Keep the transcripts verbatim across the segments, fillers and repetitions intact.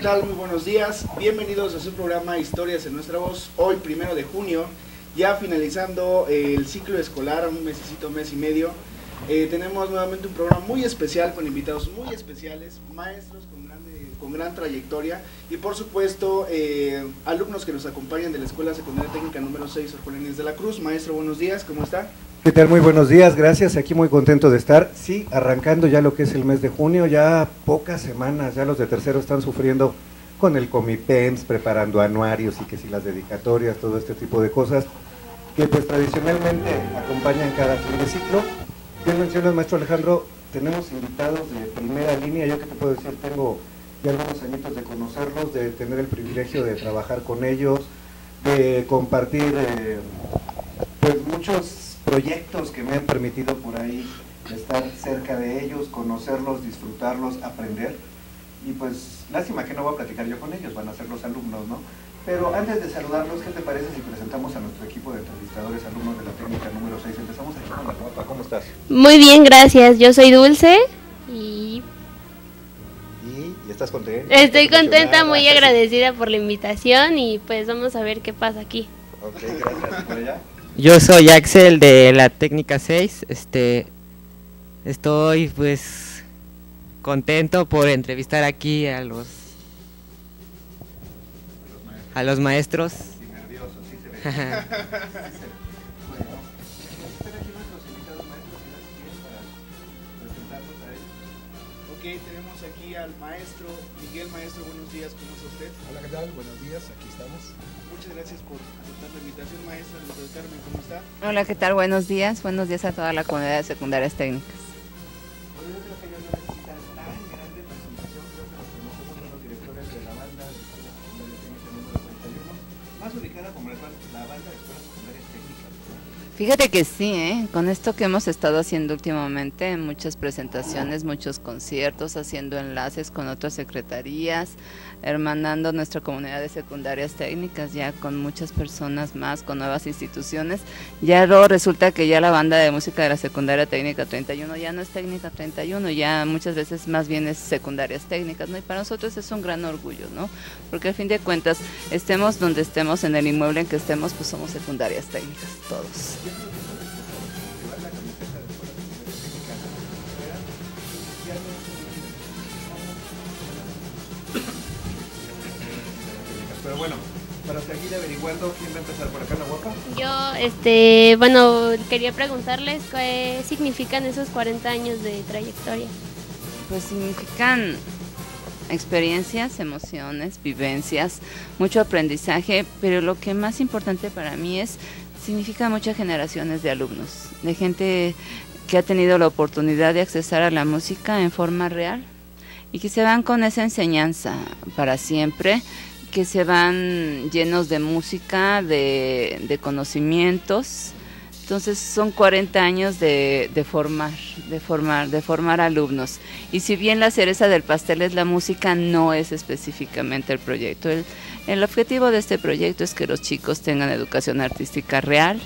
tal? Muy buenos días. Bienvenidos a su programa Historias en Nuestra Voz. Hoy, primero de junio, ya finalizando el ciclo escolar, un mesecito, mes y medio. Eh, tenemos nuevamente un programa muy especial con invitados muy especiales, maestros con gran, con gran trayectoria y, por supuesto, eh, alumnos que nos acompañan de la Escuela Secundaria Técnica Número seis Apolinario de la Cruz. Maestro, buenos días, ¿cómo está? ¿Qué tal? Muy buenos días, gracias, aquí muy contento de estar, sí, arrancando ya lo que es el mes de junio, ya pocas semanas, ya los de tercero están sufriendo con el Comipems, preparando anuarios y que si las dedicatorias, todo este tipo de cosas, que pues tradicionalmente acompañan cada fin de ciclo. Bien mencionas, maestro Alejandro, tenemos invitados de primera línea, yo que te puedo decir, tengo ya algunos añitos de conocerlos, de tener el privilegio de trabajar con ellos, de compartir eh, pues muchos proyectos que me han permitido por ahí estar cerca de ellos, conocerlos, disfrutarlos, aprender. Y pues lástima que no voy a platicar yo con ellos, van a ser los alumnos, ¿no? Pero antes de saludarlos, ¿qué te parece si presentamos a nuestro equipo de entrevistadores, alumnos de la técnica número seis? Empezamos aquí con la guapa, ¿cómo estás? Muy bien, gracias, yo soy Dulce y... ¿Y, y estás contenta? Estoy contenta, muy agradecida por la invitación y pues vamos a ver qué pasa aquí. Ok, gracias, por allá. Yo soy Axel de la técnica seis, este, estoy pues contento por entrevistar aquí a los, a los maestros. Sí, nervioso, sí se ve. Bueno, están aquí nuestros invitados maestros y las quieren para presentarlos a ellos. Ok, tenemos aquí al maestro Miguel. Maestro, buenos días, ¿cómo está usted? Hola, ¿qué tal? Buenos días, aquí estamos. Muchas gracias por aceptar la invitación, maestra. Carmen, ¿cómo está? Hola, ¿qué tal? Buenos días. Buenos días a toda la comunidad de secundarias técnicas. Hoy yo creo que yo no necesito tan grande presentación. Creo que nos conocemos con los directores de la banda de Escuela Secundaria Técnica Número treinta y uno, más ubicada como la banda de Escuela Secundaria Técnica. Fíjate que sí, ¿eh? Con esto que hemos estado haciendo últimamente, muchas presentaciones, muchos conciertos, haciendo enlaces con otras secretarías, hermanando nuestra comunidad de secundarias técnicas ya con muchas personas más, con nuevas instituciones. Ya luego resulta que ya la banda de música de la secundaria técnica treinta y uno ya no es técnica treinta y uno, ya muchas veces más bien es secundarias técnicas, ¿no? Y para nosotros es un gran orgullo, ¿no? Porque al fin de cuentas, estemos donde estemos, en el inmueble en que estemos, pues somos secundarias técnicas, todos. Pero bueno, para seguir averiguando, ¿quién va a empezar por acá, la guapa? Yo, este, bueno, quería preguntarles qué significan esos cuarenta años de trayectoria. Pues significan experiencias, emociones, vivencias, mucho aprendizaje, pero lo que más importante para mí es, significa muchas generaciones de alumnos, de gente que ha tenido la oportunidad de accesar a la música en forma real y que se van con esa enseñanza para siempre, que se van llenos de música, de, de conocimientos. Entonces son cuarenta años de, de formar, de formar, de formar alumnos. Y si bien la cereza del pastel es la música, no es específicamente el proyecto. El, el objetivo de este proyecto es que los chicos tengan educación artística real,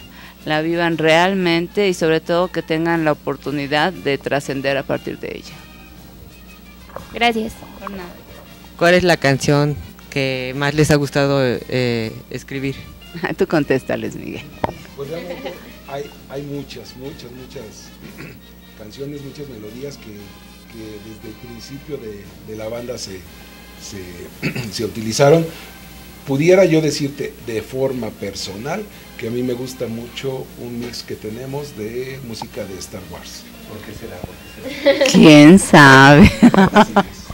la vivan realmente y sobre todo que tengan la oportunidad de trascender a partir de ella. Gracias. Por nada. ¿Cuál es la canción que más les ha gustado eh, escribir? Tú contéstales, Miguel. Pues realmente hay, hay muchas, muchas, muchas canciones, muchas melodías que, que desde el principio de, de la banda se, se, se utilizaron. Pudiera yo decirte de forma personal que a mí me gusta mucho un mix que tenemos de música de Star Wars. ¿Por qué será? ¿Por qué será? ¿Quién sabe? Así es.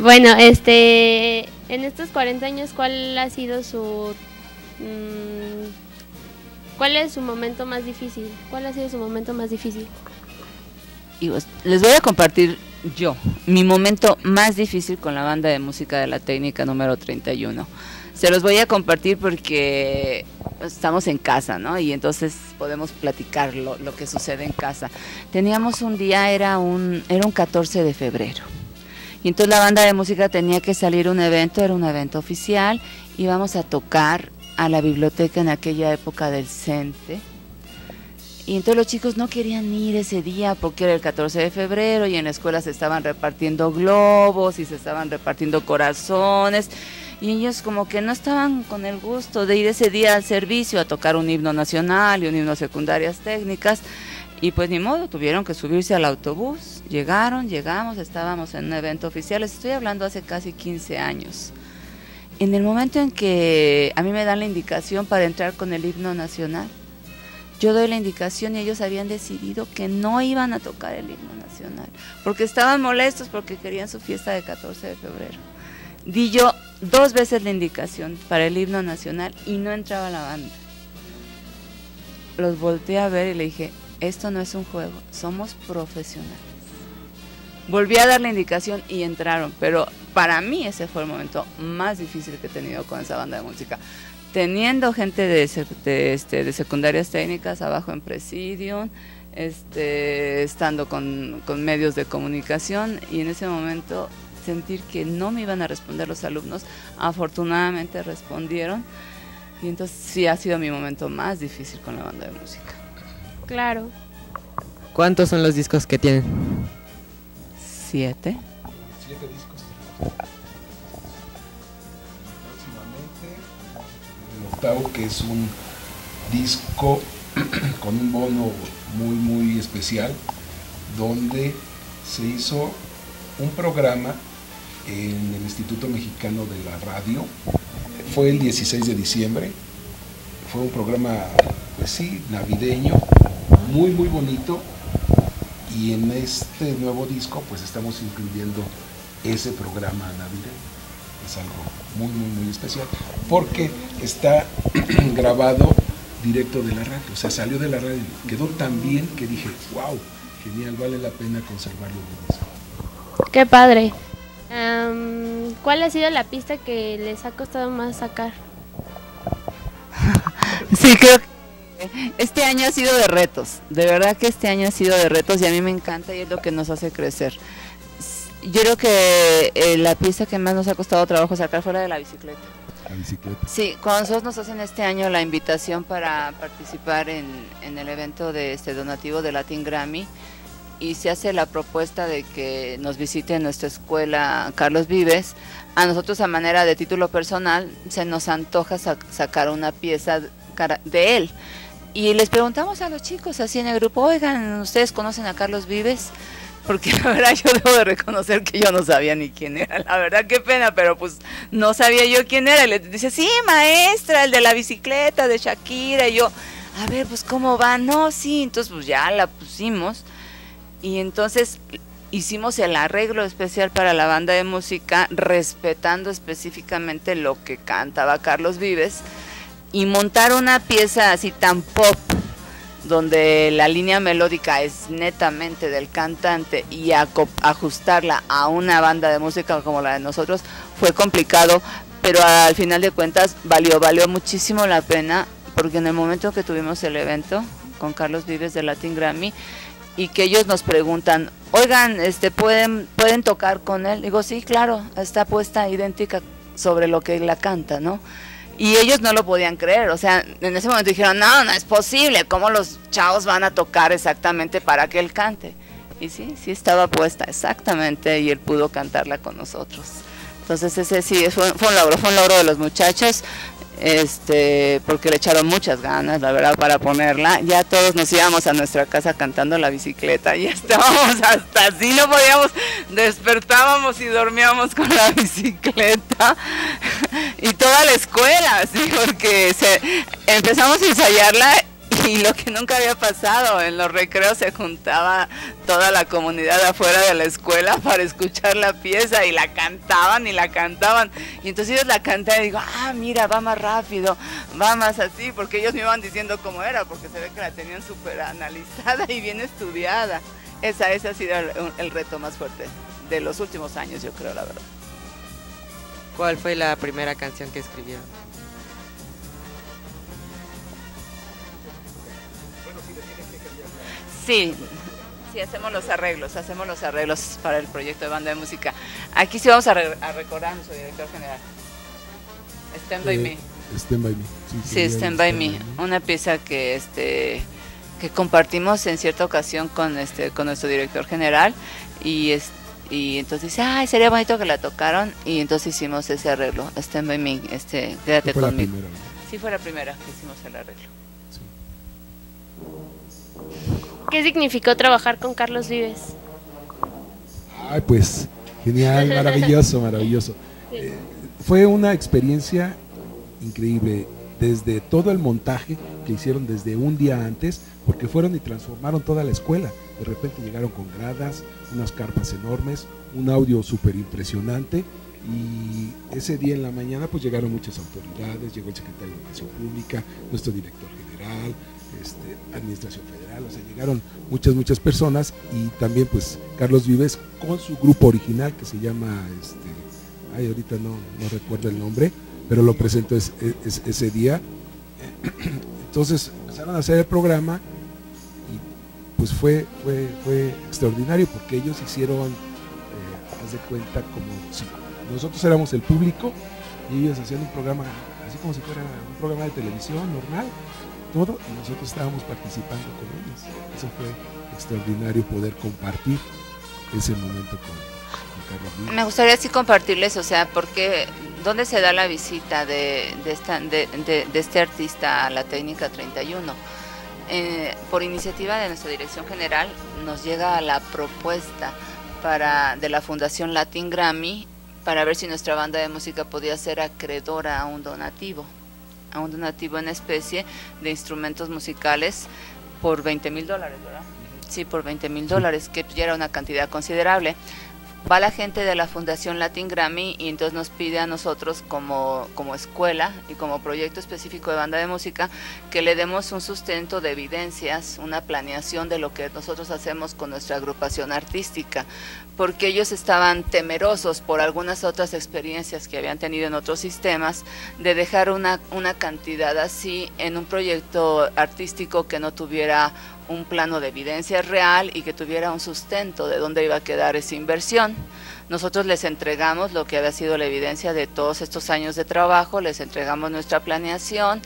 Bueno, este... en estos cuarenta años, ¿cuál ha sido su mmm, cuál es su momento más difícil? ¿Cuál ha sido su momento más difícil? Y pues, les voy a compartir yo mi momento más difícil con la banda de música de la técnica número treinta y uno. Se los voy a compartir porque estamos en casa, ¿no? Y entonces podemos platicar lo, lo que sucede en casa. Teníamos un día, era un era un catorce de febrero. Y entonces la banda de música tenía que salir a un evento, era un evento oficial, íbamos a tocar a la biblioteca en aquella época del CENTE. Y entonces los chicos no querían ir ese día porque era el catorce de febrero y en la escuela se estaban repartiendo globos y se estaban repartiendo corazones. Y ellos como que no estaban con el gusto de ir ese día al servicio a tocar un himno nacional y un himno secundarias técnicas. Y pues ni modo, tuvieron que subirse al autobús. Llegaron, llegamos, estábamos en un evento oficial. Les estoy hablando hace casi quince años. En el momento en que a mí me dan la indicación para entrar con el himno nacional, yo doy la indicación y ellos habían decidido que no iban a tocar el himno nacional, porque estaban molestos porque querían su fiesta de catorce de febrero. Di yo dos veces la indicación para el himno nacional y no entraba la banda. Los volteé a ver y le dije, esto no es un juego, somos profesionales. Volví a dar la indicación y entraron, pero para mí ese fue el momento más difícil que he tenido con esa banda de música. Teniendo gente de, de, este, de secundarias técnicas abajo en presidium, este, estando con, con medios de comunicación, y en ese momento sentir que no me iban a responder los alumnos, afortunadamente respondieron, y entonces sí ha sido mi momento más difícil con la banda de música. Claro. ¿Cuántos son los discos que tienen? Siete. Siete discos. Próximamente, el octavo, que es un disco con un bono muy, muy especial, donde se hizo un programa en el Instituto Mexicano de la Radio. Fue el dieciséis de diciembre. Fue un programa, pues sí, navideño, muy, muy bonito. Y en este nuevo disco, pues estamos incluyendo ese programa navideño. Es algo muy, muy, muy especial, porque está grabado directo de la radio. O sea, salió de la radio. Quedó tan bien que dije, wow, genial, vale la pena conservarlo de eso. ¡Qué padre! Um, ¿Cuál ha sido la pista que les ha costado más sacar? Sí, creo que este año ha sido de retos, de verdad que este año ha sido de retos y a mí me encanta y es lo que nos hace crecer. Yo creo que eh, la pista que más nos ha costado trabajo sacar fue la de la bicicleta. La bicicleta. Sí, cuando nosotros nos hacen este año la invitación para participar en, en el evento de este donativo de Latin Grammy, y se hace la propuesta de que nos visite en nuestra escuela Carlos Vives, a nosotros a manera de título personal se nos antoja sac sacar una pieza de él. Y les preguntamos a los chicos así en el grupo, oigan, ¿ustedes conocen a Carlos Vives? Porque la verdad yo debo de reconocer que yo no sabía ni quién era, la verdad qué pena, pero pues no sabía yo quién era. Y le dice, sí maestra, el de la bicicleta, de Shakira, y yo, a ver, pues ¿cómo va? No, sí, entonces pues ya la pusimos. Y entonces hicimos el arreglo especial para la banda de música, respetando específicamente lo que cantaba Carlos Vives, y montar una pieza así tan pop, donde la línea melódica es netamente del cantante, y ajustarla a una banda de música como la de nosotros fue complicado, pero al final de cuentas valió, valió muchísimo la pena, porque en el momento que tuvimos el evento con Carlos Vives de Latin Grammy, y que ellos nos preguntan, oigan, este pueden pueden tocar con él, digo, sí, claro, está puesta idéntica sobre lo que la canta, ¿no? Y ellos no lo podían creer, o sea, en ese momento dijeron, no, no es posible, ¿cómo los chavos van a tocar exactamente para que él cante? Y sí, sí estaba puesta exactamente y él pudo cantarla con nosotros. Entonces ese sí, fue, fue un logro, fue un logro de los muchachos, este, porque le echaron muchas ganas, la verdad, para ponerla. Ya todos nos íbamos a nuestra casa cantando la bicicleta, ya estábamos hasta así, no podíamos, despertábamos y dormíamos con la bicicleta. Y toda la escuela, sí, porque se, empezamos a ensayarla y lo que nunca había pasado, en los recreos se juntaba toda la comunidad afuera de la escuela para escuchar la pieza y la cantaban y la cantaban. Y entonces ellos la cantaban y digo, ah, mira, va más rápido, va más así, porque ellos me iban diciendo cómo era, porque se ve que la tenían súper analizada y bien estudiada. Esa, ese ha sido el, el reto más fuerte de los últimos años, yo creo, la verdad. ¿Cuál fue la primera canción que escribieron? Sí, sí, hacemos los arreglos, hacemos los arreglos para el proyecto de banda de música. Aquí sí vamos a, re a recordar a nuestro director general. Stand by eh, me. Stand by me. Sí, sí, Stand by me. Una pieza que este que compartimos en cierta ocasión con este con nuestro director general, y este, y entonces dice, ay, sería bonito que la tocaron, y entonces hicimos ese arreglo, Stand by Me, este, quédate conmigo. Sí, fue la primera que hicimos el arreglo. Sí. ¿Qué significó trabajar con Carlos Vives? Ay, pues, genial, maravilloso, maravilloso. Sí. Eh, fue una experiencia increíble, desde todo el montaje que hicieron desde un día antes, porque fueron y transformaron toda la escuela. De repente llegaron con gradas, unas carpas enormes, un audio súper impresionante, y ese día en la mañana pues llegaron muchas autoridades, llegó el secretario de Educación Pública, nuestro director general, este, Administración Federal, o sea, llegaron muchas, muchas personas, y también pues Carlos Vives con su grupo original que se llama, este, ay, ahorita no, no recuerdo el nombre, pero lo presentó es, es, ese día. Entonces empezaron a hacer el programa, pues fue, fue, fue extraordinario, porque ellos hicieron, eh, haz de cuenta, como si nosotros éramos el público y ellos hacían un programa, así como si fuera un programa de televisión normal, todo, y nosotros estábamos participando con ellos. Eso fue extraordinario, poder compartir ese momento con, con Carlos Vives. Me gustaría así compartirles, o sea, porque ¿dónde se da la visita de, de, esta, de, de, de este artista a la Técnica treinta y uno? Eh, por iniciativa de nuestra dirección general nos llega la propuesta para, de la Fundación Latin Grammy, para ver si nuestra banda de música podía ser acreedora a un donativo, a un donativo en especie de instrumentos musicales por veinte mil dólares, ¿verdad? Sí, por veinte mil dólares, que ya era una cantidad considerable. Va la gente de la Fundación Latin Grammy y entonces nos pide a nosotros como, como escuela y como proyecto específico de banda de música que le demos un sustento de evidencias, una planeación de lo que nosotros hacemos con nuestra agrupación artística, porque ellos estaban temerosos por algunas otras experiencias que habían tenido en otros sistemas de dejar una, una cantidad así en un proyecto artístico que no tuviera un plano de evidencia real y que tuviera un sustento de dónde iba a quedar esa inversión. Nosotros les entregamos lo que había sido la evidencia de todos estos años de trabajo, les entregamos nuestra planeación,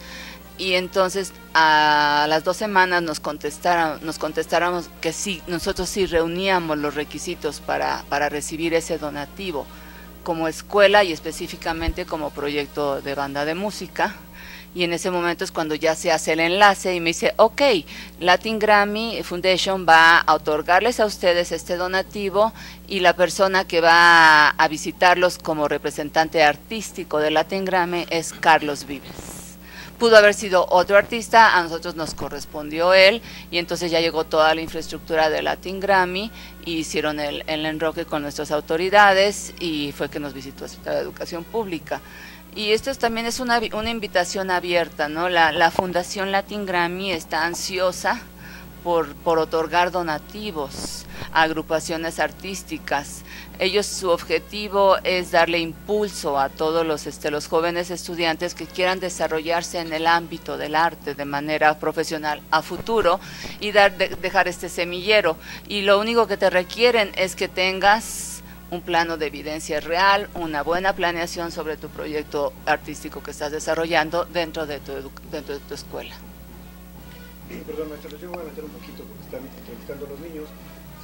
y entonces a las dos semanas nos contestaron, nos contestaron que sí, nosotros sí reuníamos los requisitos para, para recibir ese donativo como escuela y específicamente como proyecto de banda de música. Y en ese momento es cuando ya se hace el enlace y me dice, ok, Latin Grammy Foundation va a otorgarles a ustedes este donativo, y la persona que va a visitarlos como representante artístico de Latin Grammy es Carlos Vives. Pudo haber sido otro artista, a nosotros nos correspondió él, y entonces ya llegó toda la infraestructura de Latin Grammy y hicieron el, el enroque con nuestras autoridades, y fue que nos visitó la Secretaría de Educación Pública. Y esto también es una, una invitación abierta, ¿no? La, la Fundación Latin Grammy está ansiosa por, por otorgar donativos a agrupaciones artísticas. Ellos, su objetivo es darle impulso a todos los, este, los jóvenes estudiantes que quieran desarrollarse en el ámbito del arte de manera profesional a futuro, y dar, de, dejar este semillero. Y lo único que te requieren es que tengas un plano de evidencia real, una buena planeación sobre tu proyecto artístico que estás desarrollando dentro de tu, dentro de tu escuela. Sí, perdón, maestro, yo me voy a meter un poquito porque están entrevistando a los niños.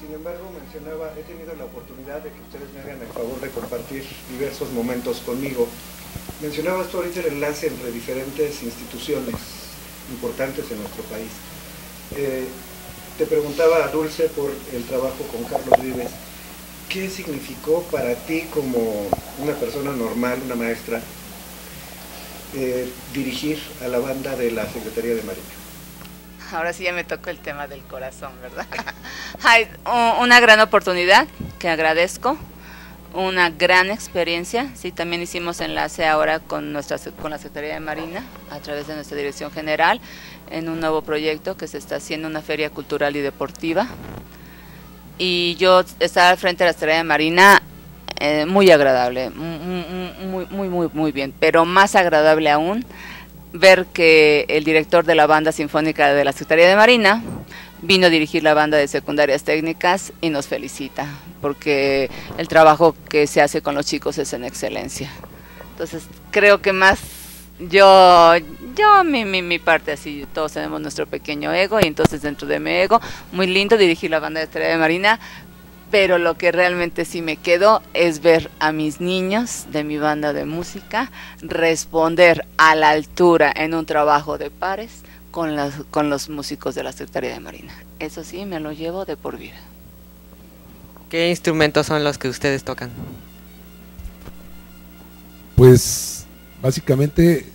Sin embargo, mencionaba, he tenido la oportunidad de que ustedes me hagan el favor de compartir diversos momentos conmigo. Mencionabas tú ahorita el enlace entre diferentes instituciones importantes en nuestro país. Eh, te preguntaba a Dulce por el trabajo con Carlos Vives. ¿Qué significó para ti, como una persona normal, una maestra, eh, dirigir a la banda de la Secretaría de Marina? Ahora sí ya me tocó el tema del corazón, ¿verdad? Hay una gran oportunidad que agradezco, una gran experiencia. Sí, también hicimos enlace ahora con, nuestra, con la Secretaría de Marina a través de nuestra Dirección General en un nuevo proyecto que se está haciendo, una feria cultural y deportiva. Y yo estaba al frente de la Secretaría de Marina, eh, muy agradable, muy, muy, muy, muy bien, pero más agradable aún ver que el director de la banda sinfónica de la Secretaría de Marina vino a dirigir la banda de secundarias técnicas y nos felicita, porque el trabajo que se hace con los chicos es en excelencia. Entonces, creo que más yo, yo mi, mi, mi parte así, todos tenemos nuestro pequeño ego, y entonces dentro de mi ego, muy lindo dirigir la banda de Secretaría de Marina, pero lo que realmente sí me quedó es ver a mis niños de mi banda de música responder a la altura en un trabajo de pares con, las, con los músicos de la Secretaría de Marina. Eso sí, me lo llevo de por vida. ¿Qué instrumentos son los que ustedes tocan? Pues básicamente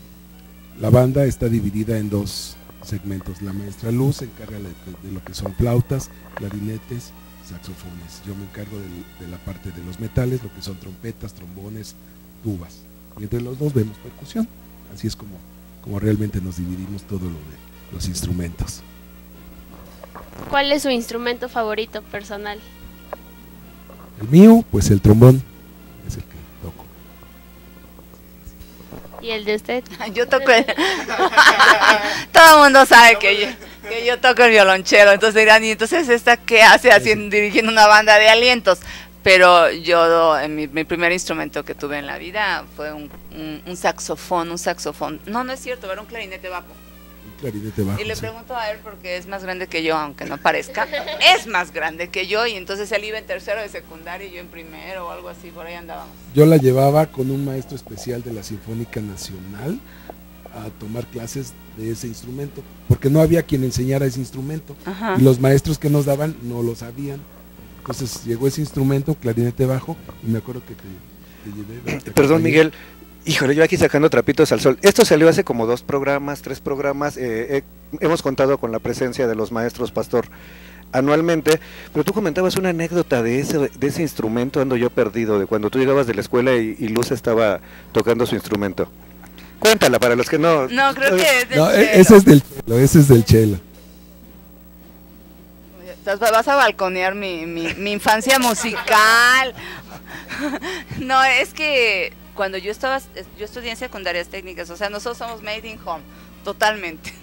la banda está dividida en dos segmentos. La maestra Luz se encarga de lo que son flautas, clarinetes, saxofones. Yo me encargo de, de la parte de los metales, lo que son trompetas, trombones, tubas. Y entre los dos vemos percusión. Así es como, como realmente nos dividimos todo lo de los instrumentos. ¿Cuál es su instrumento favorito personal? El mío, pues el trombón. Es el que toco. ¿Y el de usted? Yo toco el... Todo el mundo sabe que yo... Que yo toco el violonchelo, entonces dirán, ¿y entonces esta qué hace haciendo, dirigiendo una banda de alientos? Pero yo, en mi, mi primer instrumento que tuve en la vida fue un, un, un saxofón, un saxofón, no, no es cierto, era un clarinete bajo. Un clarinete bajo. Y le sí. pregunto a él porque es más grande que yo, aunque no parezca, es más grande que yo, y entonces él iba en tercero de secundaria y yo en primero o algo así, por ahí andábamos. Yo la llevaba con un maestro especial de la Sinfónica Nacional a tomar clases de ese instrumento, porque no había quien enseñara ese instrumento. Ajá. Y los maestros que nos daban no lo sabían. Entonces llegó ese instrumento, clarinete bajo, y me acuerdo que te, te llevé. Te Perdón, acompañé. Miguel, híjole, yo aquí sacando trapitos al sol. Esto salió hace como dos programas, tres programas. Eh, eh, hemos contado con la presencia de los maestros Pastor anualmente, pero tú comentabas una anécdota de ese, de ese instrumento, ando yo perdido, de cuando tú llegabas de la escuela y, y Luz estaba tocando su instrumento. Cuéntala para los que no... No, creo que es del no, chelo. Ese es del chelo, ese es del chelo. Vas a balconear mi, mi, mi infancia musical. No, es que cuando yo estaba, yo estudié en secundarias técnicas, o sea, nosotros somos made in home, totalmente.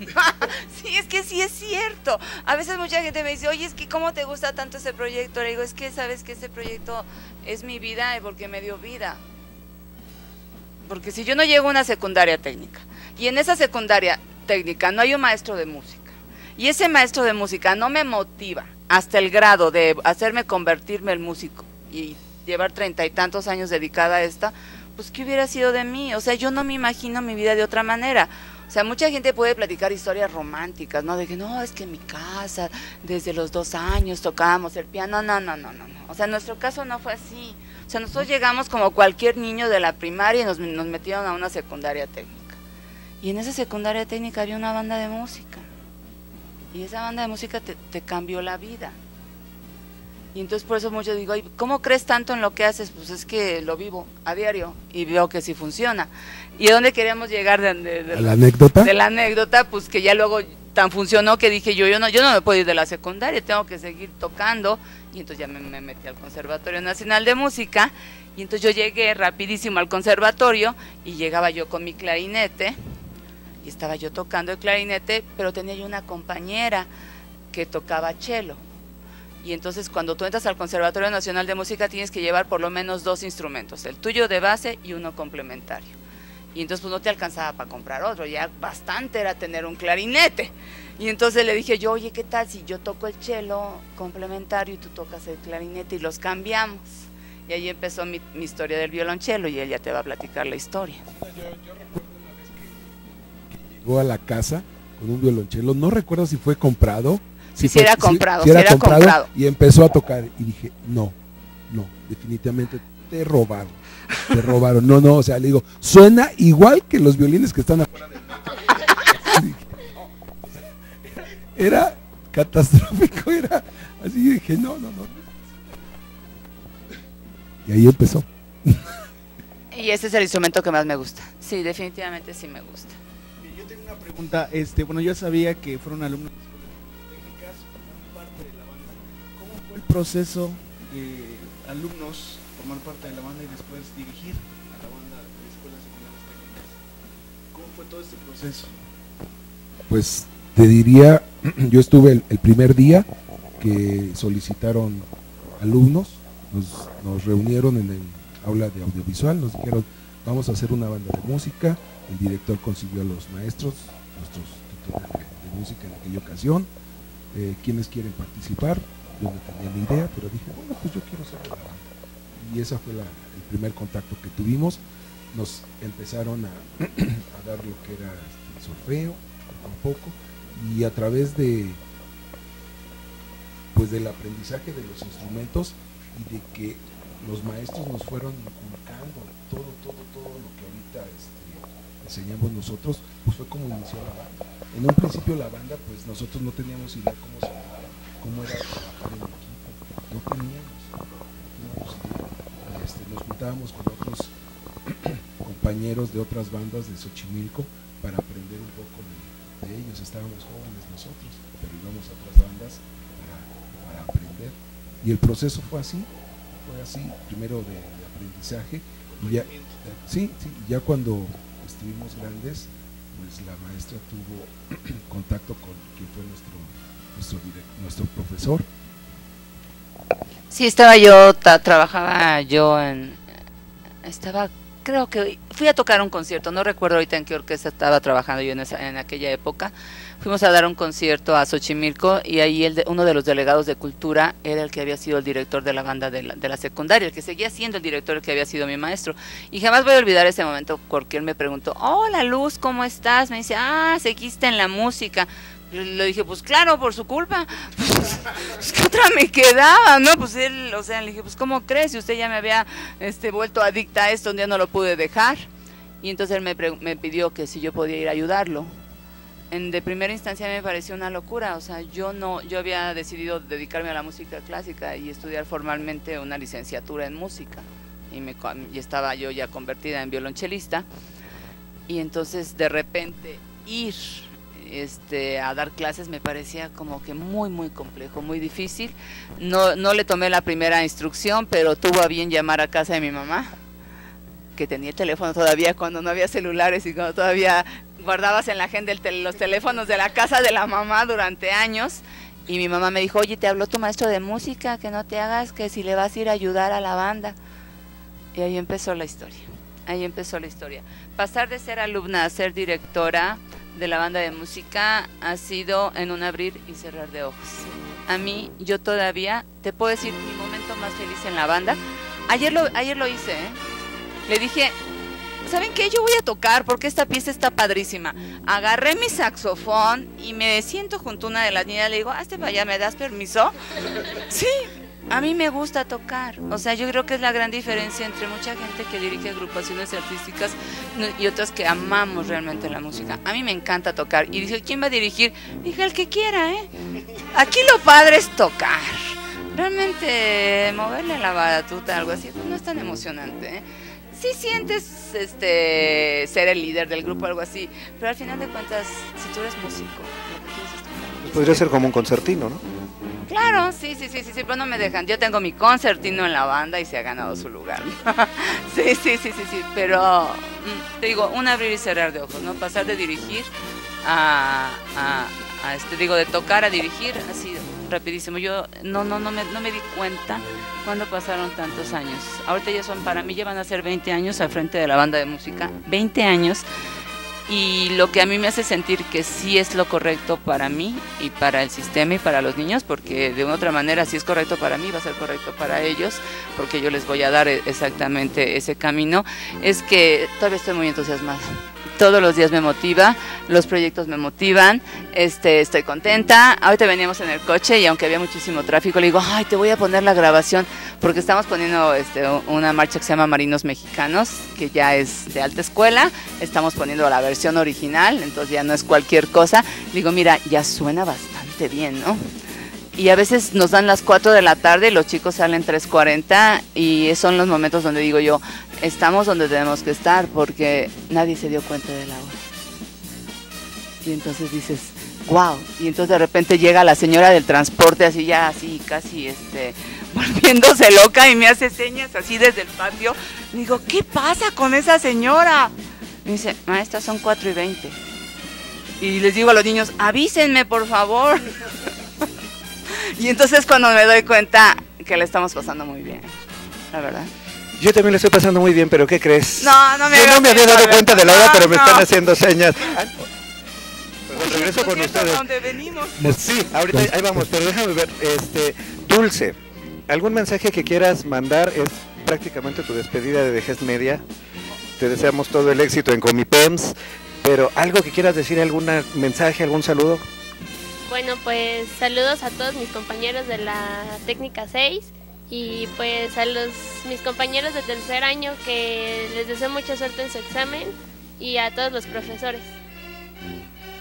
Sí, es que sí es cierto. A veces mucha gente me dice, oye, es que ¿cómo te gusta tanto ese proyecto? Le digo, es que sabes que ese proyecto es mi vida porque me dio vida. Porque si yo no llego a una secundaria técnica, y en esa secundaria técnica no hay un maestro de música, y ese maestro de música no me motiva hasta el grado de hacerme convertirme en músico, y llevar treinta y tantos años dedicada a esta, pues ¿qué hubiera sido de mí? O sea, yo no me imagino mi vida de otra manera. O sea, mucha gente puede platicar historias románticas, ¿no? De que, no, es que en mi casa, desde los dos años tocábamos el piano, no, no, no, no, no. O sea, nuestro caso no fue así. O sea, nosotros llegamos como cualquier niño de la primaria y nos, nos metieron a una secundaria técnica. Y en esa secundaria técnica había una banda de música. Y esa banda de música te, te cambió la vida. Y entonces por eso muchos digo, ¿cómo crees tanto en lo que haces? Pues es que lo vivo a diario y veo que sí funciona. ¿Y a dónde queríamos llegar? De, de, de, ¿A la anécdota? De la anécdota, pues que ya luego tan funcionó que dije yo, yo no, yo no me puedo ir de la secundaria, tengo que seguir tocando. Y entonces ya me, me metí al Conservatorio Nacional de Música, y entonces yo llegué rapidísimo al conservatorio y llegaba yo con mi clarinete, y estaba yo tocando el clarinete, pero tenía yo una compañera que tocaba cello. Y entonces cuando tú entras al Conservatorio Nacional de Música tienes que llevar por lo menos dos instrumentos, el tuyo de base y uno complementario. Y entonces pues no te alcanzaba para comprar otro, ya bastante era tener un clarinete. Y entonces le dije yo, oye, ¿qué tal si yo toco el cello complementario y tú tocas el clarinete y los cambiamos? Y ahí empezó mi, mi historia del violonchelo, y él ya te va a platicar la historia. Yo, yo recuerdo una vez que, que llegó a la casa con un violonchelo, no recuerdo si fue comprado. Si, si, fue, era comprado, si, si era, si era comprado, comprado. Y empezó a tocar y dije, no, no, definitivamente te robaron, te robaron. No, no, o sea, le digo, suena igual que los violines que están afuera del patio. Era catastrófico, era así, yo dije, no, no, no. Y ahí empezó. Y ese es el instrumento que más me gusta. Sí, definitivamente sí me gusta. Yo tengo una pregunta, este, bueno, yo sabía que fueron alumnos técnicas como parte de la banda. ¿Cómo fue el proceso de alumnos formar parte de la banda y después dirigir a la banda de escuelas secundarias técnicas? ¿Cómo fue todo este proceso? Pues te diría, yo estuve el, el primer día que solicitaron alumnos, nos, nos reunieron en el aula de audiovisual, nos dijeron, vamos a hacer una banda de música, el director consiguió a los maestros, nuestros tutores de, de música en aquella ocasión, eh, quienes quieren participar, yo no tenía ni idea, pero dije, bueno, pues yo quiero ser una banda. Y ese fue la, el primer contacto que tuvimos, nos empezaron a, a dar lo que era el solfeo, un poco, y a través de pues del aprendizaje de los instrumentos y de que los maestros nos fueron inculcando todo, todo, todo lo que ahorita este, enseñamos nosotros, pues fue como inició la banda. En un principio la banda, pues nosotros no teníamos idea cómo, se, cómo era trabajar en equipo, no teníamos, no teníamos idea. Este, nos juntábamos con otros compañeros de otras bandas de Xochimilco para aprender un poco de, de ellos, estábamos jóvenes nosotros, pero íbamos a otras bandas para, para aprender. Y el proceso fue así, fue así, primero de, de aprendizaje, y ya, eh, sí, sí, ya cuando estuvimos grandes, pues la maestra tuvo contacto con quien fue nuestro, nuestro, direct, nuestro profesor. Sí, estaba yo, ta, trabajaba yo en, estaba, creo que fui a tocar un concierto, no recuerdo ahorita en qué orquesta estaba trabajando yo en, esa, en aquella época. Fuimos a dar un concierto a Xochimilco y ahí el de, uno de los delegados de cultura era el que había sido el director de la banda de la, de la secundaria, el que seguía siendo el director, el que había sido mi maestro. Y jamás voy a olvidar ese momento porque él me preguntó, hola Luz, ¿cómo estás? Me dice, ah, seguiste en la música. Yo le dije, pues claro, por su culpa, pues, pues ¿qué otra me quedaba? No, pues él, o sea, le dije, pues ¿cómo crees? Si usted ya me había este, vuelto adicta a esto, un día no lo pude dejar. Y entonces él me, me pidió que si yo podía ir a ayudarlo. En, de primera instancia me pareció una locura, o sea, yo no, yo había decidido dedicarme a la música clásica y estudiar formalmente una licenciatura en música y, me, y estaba yo ya convertida en violonchelista y entonces de repente ir este, a dar clases me parecía como que muy muy complejo, muy difícil, no, no le tomé la primera instrucción, pero tuvo a bien llamar a casa de mi mamá, que tenía el teléfono todavía cuando no había celulares y cuando todavía guardabas en la agenda el tel- los teléfonos de la casa de la mamá durante años. Y mi mamá me dijo, oye, te habló tu maestro de música, que no te hagas, que si le vas a ir a ayudar a la banda. Y ahí empezó la historia, ahí empezó la historia. Pasar de ser alumna a ser directora de la banda de música ha sido en un abrir y cerrar de ojos. A mí, yo todavía, te puedo decir, mi momento más feliz en la banda, ayer lo, ayer lo hice, ¿eh? Le dije, ¿saben qué? Yo voy a tocar porque esta pieza está padrísima. Agarré mi saxofón y me siento junto a una de las niñas. Le digo, hazte para allá, ¿me das permiso? Sí, a mí me gusta tocar. O sea, yo creo que es la gran diferencia entre mucha gente que dirige agrupaciones artísticas y otras que amamos realmente la música. A mí me encanta tocar. Y dije, ¿quién va a dirigir? Dije, el que quiera, ¿eh? Aquí lo padre es tocar. Realmente moverle la batuta, algo así, pues no es tan emocionante, ¿eh? Sí sientes este, ser el líder del grupo o algo así, pero al final de cuentas, si tú eres músico, lo que quieres es tocar. Podría ser como un concertino, ¿no? Claro, sí, sí, sí, sí, pero no me dejan. Yo tengo mi concertino en la banda y se ha ganado su lugar. Sí, sí, sí, sí, sí, pero te digo, un abrir y cerrar de ojos, ¿no? Pasar de dirigir a, a, a este, digo, de tocar a dirigir, así rapidísimo. Yo no, no, no me, no me di cuenta cuando pasaron tantos años. Ahorita ya son, para mí ya van a ser veinte años al frente de la banda de música, veinte años, y lo que a mí me hace sentir que sí es lo correcto para mí y para el sistema y para los niños, porque de una u otra manera si es correcto para mí va a ser correcto para ellos, porque yo les voy a dar exactamente ese camino, es que todavía estoy muy entusiasmada. Todos los días me motiva, los proyectos me motivan, este, estoy contenta. Ahorita veníamos en el coche y aunque había muchísimo tráfico, le digo, ay, te voy a poner la grabación, porque estamos poniendo este, una marcha que se llama Marinos Mexicanos, que ya es de alta escuela, estamos poniendo la versión original, entonces ya no es cualquier cosa. Digo, mira, ya suena bastante bien, ¿no? Y a veces nos dan las cuatro de la tarde y los chicos salen tres cuarenta y son los momentos donde digo yo, estamos donde tenemos que estar porque nadie se dio cuenta de la hora. Y entonces dices, wow. Y entonces de repente llega la señora del transporte así ya, así casi este, volviéndose loca y me hace señas así desde el patio. Digo, ¿qué pasa con esa señora? Me dice, maestra, son cuatro y veinte. Y les digo a los niños, avísenme por favor. Y entonces cuando me doy cuenta que le estamos pasando muy bien, la verdad. Yo también lo estoy pasando muy bien, pero ¿qué crees? No, no me Yo no me había dado cuenta de la hora, no, pero me no. están haciendo señas. Pues regreso con ustedes. ¿Dónde venimos? Sí, ahorita ahí vamos, pero déjame ver. Este, Dulce, ¿algún mensaje que quieras mandar? Es prácticamente tu despedida de D G E S Media. Te deseamos todo el éxito en Comipems, pero ¿algo que quieras decir? ¿Algún mensaje, algún saludo? Bueno, pues saludos a todos mis compañeros de la Técnica seis y pues a los mis compañeros de tercer año, que les deseo mucha suerte en su examen, y a todos los profesores.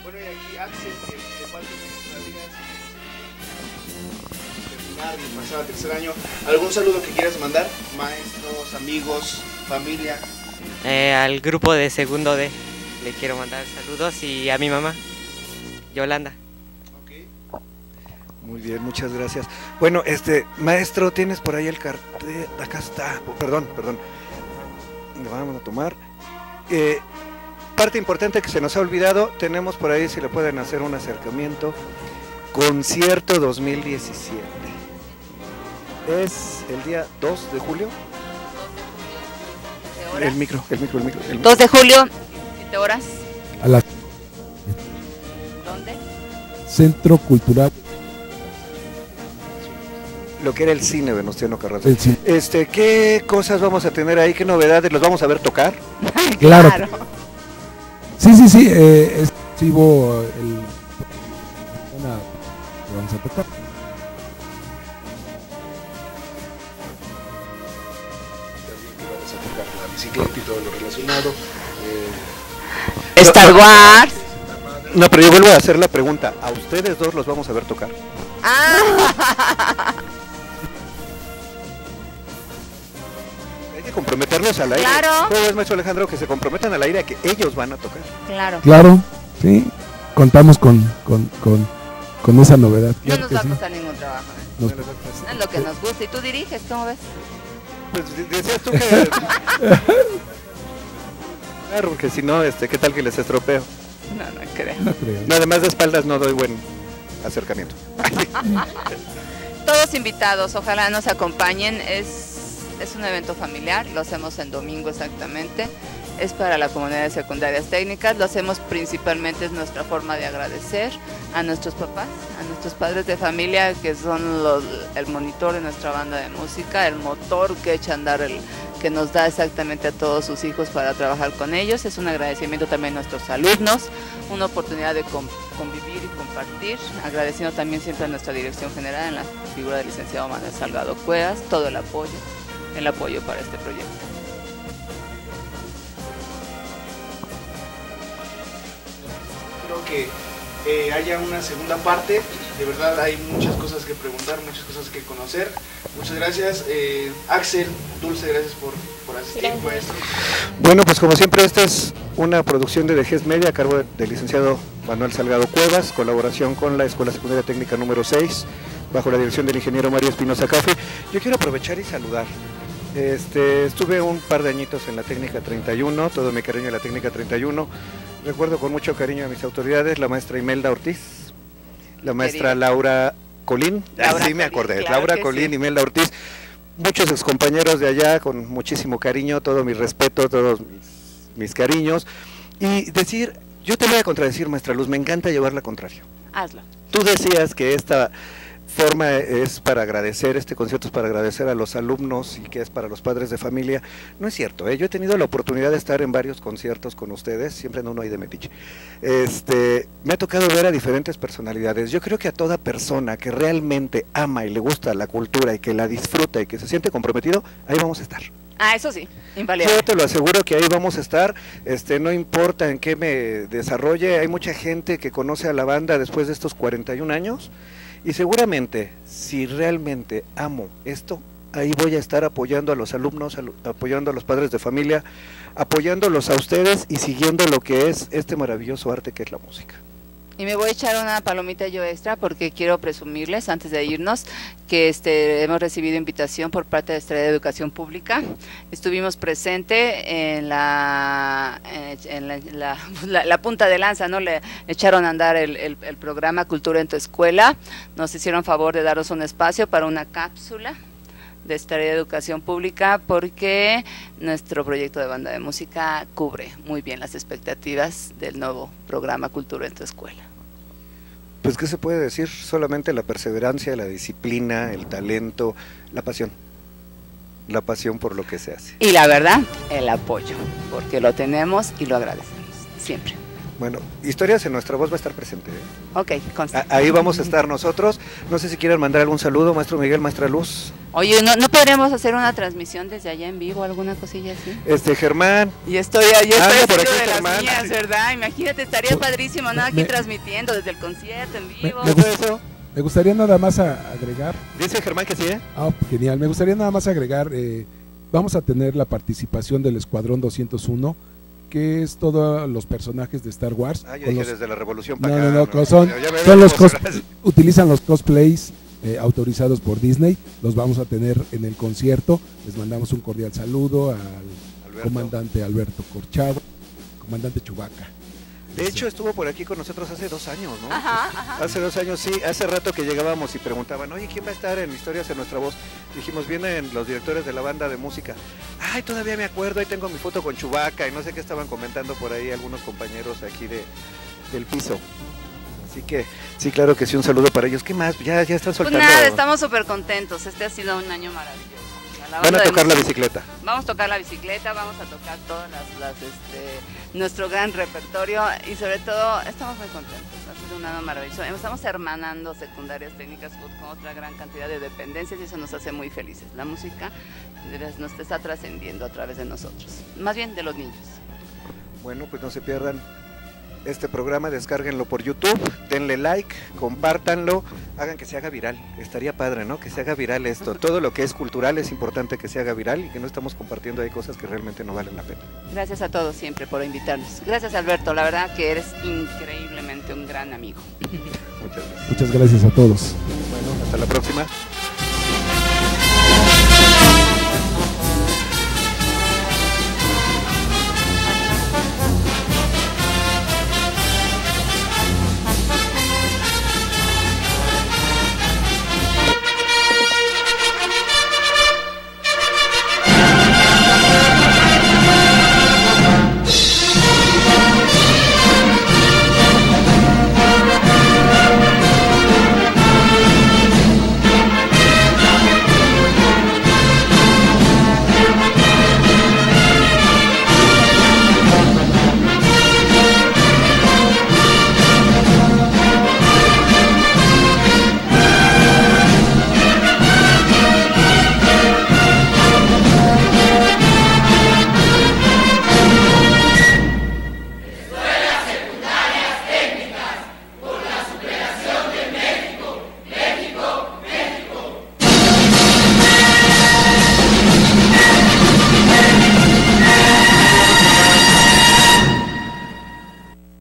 Bueno, y aquí Axel, que te falta terminar y pasar a tercer año. ¿Algún saludo que quieras mandar? Maestros, amigos, familia. Eh, al grupo de segundo D le quiero mandar saludos, y a mi mamá, Yolanda. Muy bien, muchas gracias. Bueno, este, maestro, tienes por ahí el cartel, acá está, oh, perdón, perdón, lo vamos a tomar. Eh, parte importante que se nos ha olvidado, tenemos por ahí, si le pueden hacer un acercamiento, concierto dos mil diecisiete. ¿Es el día dos de julio? ¿Qué el micro, el micro, el micro. El micro. dos de julio, siete horas. A las... ¿Dónde? Centro Cultural. Lo que era el cine Venustiano Carranza. Sí. Este, ¿qué cosas vamos a tener ahí? ¿Qué novedades? ¿Los vamos a ver tocar? Claro. claro. Sí, sí, sí. Eh, es chivo el. Vamos a tocar. También que vamos a tocar la bicicleta y todo lo relacionado. Eh... Star Wars. No, pero yo vuelvo a hacer la pregunta. ¿A ustedes dos los vamos a ver tocar? Ah. Hay que comprometernos al aire. Claro. Todo es, maestro Alejandro, que se comprometan al aire a que ellos van a tocar. Claro. Claro, sí. Contamos con, con, con, con esa novedad. No nos va a costar ningún trabajo. ¿eh? Nos... Es lo que nos gusta. ¿Y tú diriges? ¿Cómo ves? Pues decías tú que... Claro, porque si no, este, ¿qué tal que les estropeo? No, no creo. No creo. No, además de espaldas no doy buen acercamiento. Todos invitados, ojalá nos acompañen. Es, es un evento familiar, lo hacemos en domingo exactamente. Es para la comunidad de secundarias técnicas, lo hacemos principalmente, es nuestra forma de agradecer a nuestros papás, a nuestros padres de familia, que son los, el monitor de nuestra banda de música, el motor que echa a andar, el, que nos da exactamente a todos sus hijos para trabajar con ellos. Es un agradecimiento también a nuestros alumnos, una oportunidad de convivir y compartir, agradeciendo también siempre a nuestra dirección general, en la figura del licenciado Manuel Salgado Cuevas, todo el apoyo, el apoyo para este proyecto. Que eh, haya una segunda parte. De verdad hay muchas cosas que preguntar, muchas cosas que conocer. Muchas gracias, eh, Axel, Dulce, gracias por, por asistir. Gracias. Bueno, pues como siempre, esta es una producción de D G E S Media a cargo del de licenciado Manuel Salgado Cuevas, colaboración con la Escuela Secundaria Técnica Número seis, bajo la dirección del ingeniero Mario Espinosa Café. Yo quiero aprovechar y saludar. Este, estuve un par de añitos en la Técnica treinta y uno, todo mi cariño en la Técnica treinta y uno. Recuerdo con mucho cariño a mis autoridades, la maestra Imelda Ortiz, la maestra Querida. Laura Colín, Laura sí me acordé, Colín, claro Laura Colín, sí. Imelda Ortiz, muchos excompañeros de allá, con muchísimo cariño, todo mi respeto, todos mis, mis cariños. Y decir, yo te voy a contradecir, maestra Luz, me encanta llevar la contraria. Hazlo. Tú decías que esta... forma es para agradecer, este concierto es para agradecer a los alumnos y que es para los padres de familia. No es cierto, ¿eh? Yo he tenido la oportunidad de estar en varios conciertos con ustedes, siempre en uno hay de metiche. Este, me ha tocado ver a diferentes personalidades. Yo creo que a toda persona que realmente ama y le gusta la cultura y que la disfruta y que se siente comprometido, ahí vamos a estar. Ah, eso sí, invaluable. Yo te lo aseguro que ahí vamos a estar, este, no importa en qué me desarrolle, hay mucha gente que conoce a la banda después de estos cuarenta y un años. Y seguramente, si realmente amo esto, ahí voy a estar apoyando a los alumnos, apoyando a los padres de familia, apoyándolos a ustedes y siguiendo lo que es este maravilloso arte que es la música. Y me voy a echar una palomita yo extra, porque quiero presumirles antes de irnos que este, hemos recibido invitación por parte de la Secretaría de Educación Pública. Estuvimos presente en la, en la, la, la, la punta de lanza, ¿no? Le echaron a andar el, el, el programa Cultura en tu Escuela. Nos hicieron favor de darnos un espacio para una cápsula de Secretaría de Educación Pública, porque nuestro proyecto de banda de música cubre muy bien las expectativas del nuevo programa Cultura en tu Escuela. Pues, ¿qué se puede decir? Solamente la perseverancia, la disciplina, el talento, la pasión. La pasión por lo que se hace. Y la verdad, el apoyo, porque lo tenemos y lo agradecemos, siempre. Bueno, Historias en Nuestra Voz va a estar presente, ¿eh? Ok, consta. Ahí vamos a estar nosotros. No sé si quieren mandar algún saludo, maestro Miguel, maestra Luz. Oye, ¿no, no podríamos hacer una transmisión desde allá en vivo, alguna cosilla así? Este, Germán. Y estoy allá, estoy por aquí, de Germán. Las mías, ¿verdad? Imagínate, estaría padrísimo, ¿no? Aquí me, transmitiendo desde el concierto, en vivo. Me, me, gusta, me gustaría nada más agregar. Dice Germán que sí, ¿eh? Ah, oh, genial. Me gustaría nada más agregar, eh, vamos a tener la participación del Escuadrón doscientos uno, que es todos los personajes de Star Wars. Ah, yo dije los... desde la Revolución para no, acá, no, no, no, son, son los cos... utilizan los cosplays eh, autorizados por Disney, los vamos a tener en el concierto. Les mandamos un cordial saludo al Alberto. comandante Alberto Corchado, comandante Chewbacca. De hecho, estuvo por aquí con nosotros hace dos años, ¿no? Ajá, ajá. Hace dos años, sí. Hace rato que llegábamos y preguntaban, oye, ¿quién va a estar en Historias en Nuestra Voz? Dijimos, vienen los directores de la banda de música. Ay, todavía me acuerdo, ahí tengo mi foto con Chewbacca, y no sé qué estaban comentando por ahí algunos compañeros aquí de, del piso. Así que, sí, claro que sí, un saludo para ellos. ¿Qué más? Ya, ya están soltando. Pues nada, estamos súper contentos. Este ha sido un año maravilloso. Van a tocar la bicicleta. Vamos a tocar la bicicleta, vamos a tocar todas las, las este, nuestro gran repertorio, y sobre todo estamos muy contentos. Ha sido un año maravilloso. Estamos hermanando secundarias técnicas con otra gran cantidad de dependencias, y eso nos hace muy felices. La música nos está trascendiendo a través de nosotros, más bien de los niños. Bueno, pues no se pierdan este programa, descárguenlo por YouTube, denle like, compártanlo, hagan que se haga viral. Estaría padre, ¿no? Que se haga viral esto. Todo lo que es cultural es importante que se haga viral, y que no estamos compartiendo ahí cosas que realmente no valen la pena. Gracias a todos siempre por invitarnos. Gracias, Alberto, la verdad que eres increíblemente un gran amigo. Muchas gracias. Muchas gracias a todos. Bueno, hasta la próxima.